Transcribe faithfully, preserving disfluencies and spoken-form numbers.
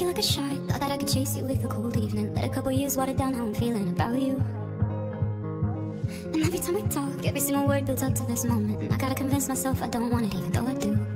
you like a shot. Thought that I could chase you with a cold evening. Let a couple years water down how I'm feeling about you. And every time we talk, every single word builds up to this moment. I gotta convince myself I don't want it even though I do.